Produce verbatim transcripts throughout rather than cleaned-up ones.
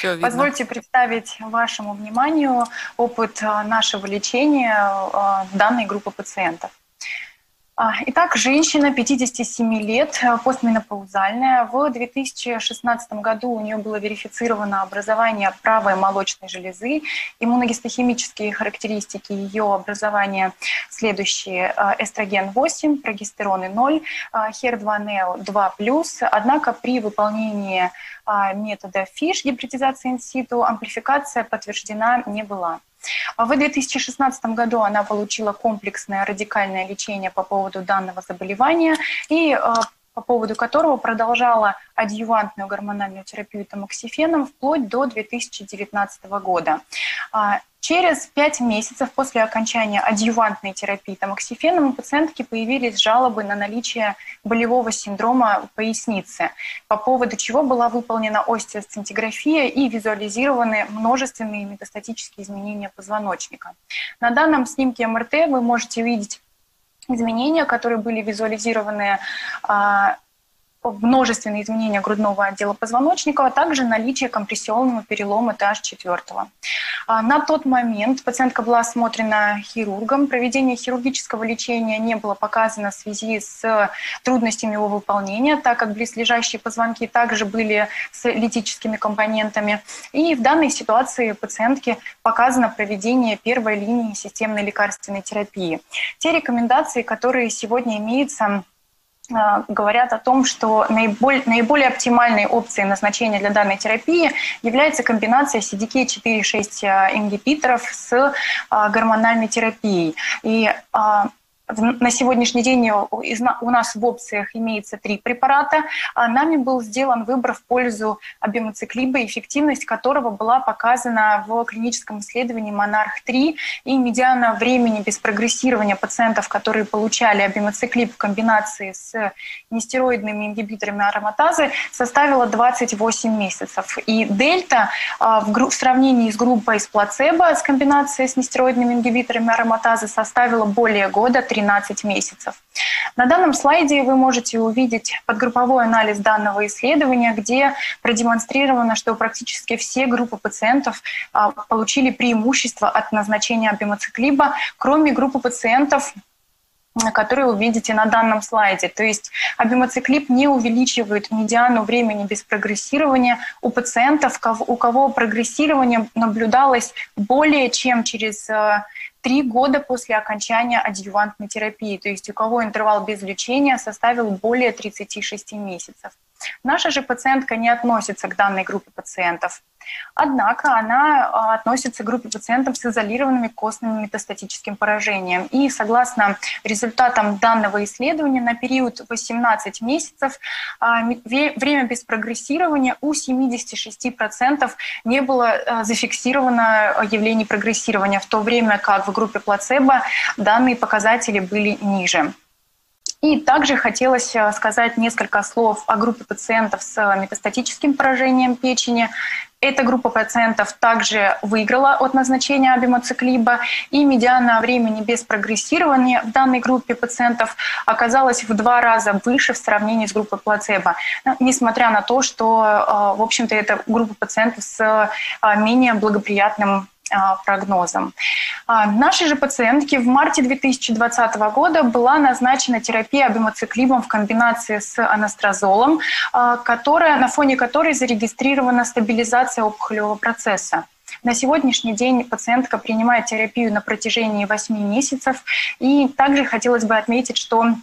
Все видно. Позвольте представить вашему вниманию опыт нашего лечения данной группы пациентов. Итак, женщина, пятидесяти семи лет, постменопаузальная. В две тысячи шестнадцатом году у нее было верифицировано образование правой молочной железы. Иммуногистохимические характеристики ее образования следующие. Эстроген восемь, прогестероны ноль, хер два нео два плюс. Однако при выполнении метода фиш, гибридизации инситу, амплификация подтверждена не была. В две тысячи шестнадцатом году она получила комплексное радикальное лечение по поводу данного заболевания и по поводу которого продолжала адъювантную гормональную терапию тамоксифеном вплоть до две тысячи девятнадцатого года. Через пять месяцев после окончания адъювантной терапии тамоксифеном у пациентки появились жалобы на наличие болевого синдрома поясницы, по поводу чего была выполнена остеосцинтиграфия и визуализированы множественные метастатические изменения позвоночника. На данном снимке МРТ вы можете видеть изменения, которые были визуализированы, множественные изменения грудного отдела позвоночника, а также наличие компрессионного перелома тэ аш четыре. На тот момент пациентка была осмотрена хирургом. Проведение хирургического лечения не было показано в связи с трудностями его выполнения, так как близлежащие позвонки также были с литическими компонентами. И в данной ситуации пациентке показано проведение первой линии системной лекарственной терапии. Те рекомендации, которые сегодня имеются, говорят о том, что наиболее, наиболее оптимальной опцией назначения для данной терапии является комбинация си ди кей четыре шесть ингибиторов с гормональной терапией. И на сегодняшний день у нас в опциях имеется три препарата. Нами был сделан выбор в пользу абемациклиба, эффективность которого была показана в клиническом исследовании Монарх три. И медиана времени без прогрессирования пациентов, которые получали абемациклиб в комбинации с нестероидными ингибиторами ароматазы, составила двадцать восемь месяцев. И дельта в сравнении с группой с плацебо с комбинацией с нестероидными ингибиторами ароматазы составила более года, тринадцать месяцев. На данном слайде вы можете увидеть подгрупповой анализ данного исследования, где продемонстрировано, что практически все группы пациентов получили преимущество от назначения абемациклиба, кроме группы пациентов, которые вы видите на данном слайде. То есть абемациклиб не увеличивает медиану времени без прогрессирования у пациентов, у кого прогрессирование наблюдалось более чем через три года после окончания адъювантной терапии, то есть у кого интервал без лечения составил более тридцати шести месяцев. Наша же пациентка не относится к данной группе пациентов. Однако она относится к группе пациентов с изолированными костным метастатическим поражением. И согласно результатам данного исследования, на период восемнадцати месяцев время без прогрессирования у семидесяти шести процентов не было зафиксировано явлений прогрессирования, в то время как в группе плацебо данные показатели были ниже. И также хотелось сказать несколько слов о группе пациентов с метастатическим поражением печени. Эта группа пациентов также выиграла от назначения абемациклиба, и медиана времени без прогрессирования в данной группе пациентов оказалась в два раза выше в сравнении с группой плацебо, несмотря на то, что, в общем-то, это группа пациентов с менее благоприятным прогнозом. Нашей же пациентке в марте две тысячи двадцатого года была назначена терапия абемациклибом в комбинации с анастрозолом, которая, на фоне которой зарегистрирована стабилизация опухолевого процесса. На сегодняшний день пациентка принимает терапию на протяжении восьми месяцев, и также хотелось бы отметить, что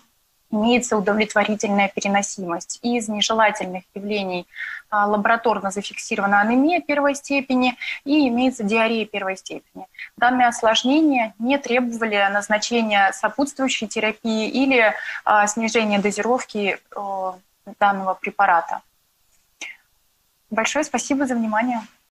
имеется удовлетворительная переносимость. Из нежелательных явлений лабораторно зафиксирована анемия первой степени и имеется диарея первой степени. Данные осложнения не требовали назначения сопутствующей терапии или а, снижения дозировки а, данного препарата. Большое спасибо за внимание.